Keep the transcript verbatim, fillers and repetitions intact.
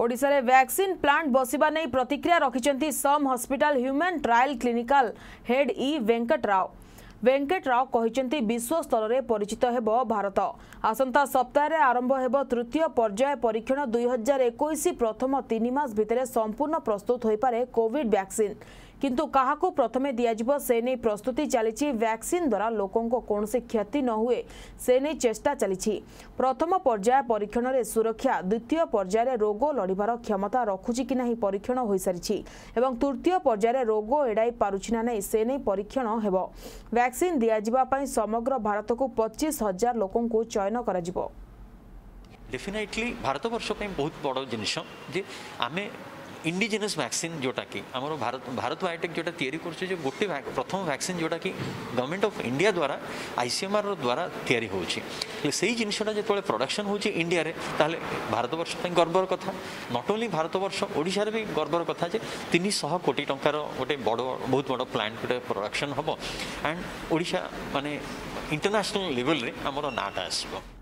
ओडिशा रे vaccine plant बसिबा नै प्रतिक्रिया रखिसेंती सम hospital human trial clinical head E Venkat Rao. Venkat Rao कहिसेंती विश्व स्तर रे परिचित हेबो भारत। आसंता सप्ताह रे आरंभ हेबो तृतीय पर्याय परीक्षण दो हज़ार इक्कीस प्रथम तीन मास भितरे संपूर्ण प्रस्तुत होई पारे कोविड वैक्सीन, किंतु काहाकू प्रथमे दियाजिबो से नै प्रस्तुति चली। वैक्सीन द्वारा लोकों को कोनसे क्षति न हुए से नै चेष्टा चली। प्रथम पर्याय परीक्षण रे सुरक्षा, द्वितीय पर्याय रोग लड़ीबार क्षमता रखुची कि नाही परीक्षण होई सारिछि एवं तृतीय पर्याय रोग एडाई पारुछि ना नै से नै परीक्षण हेबो। वैक्सीन दियाजिबा पई समग्र भारत को पच्चीस हजार लोकों को चयन कराजिबो। डेफिनेटली भारत वर्ष पई बहुत बड़ जिनिष जे आमे इंडिजिनस वैक्सीन जोटा कि आमर भारत भारत बायोटेक जोटा तैयारी करछे जे गोटे प्रथम वैक्सीन जोटा कि गवर्नमेंट ऑफ इंडिया द्वारा आईसीएमआर द्वारा तैयारी होउची सेही जिनिषटा जेतोले प्रोडक्शन होउची इंडिया रे ताले भारत वर्ष पई गर्वर कथा। नॉट ओनली भारत वर्ष ओडिसा रे भी गर्वर कथा जे तीन सौ कोटी टंकार गोटे बड़ बहुत बड़ प्लांट गोटे प्रोडक्शन हबो एंड ओडिसा माने इंटरनेशनल लेवल रे आमर नाटा आसबो।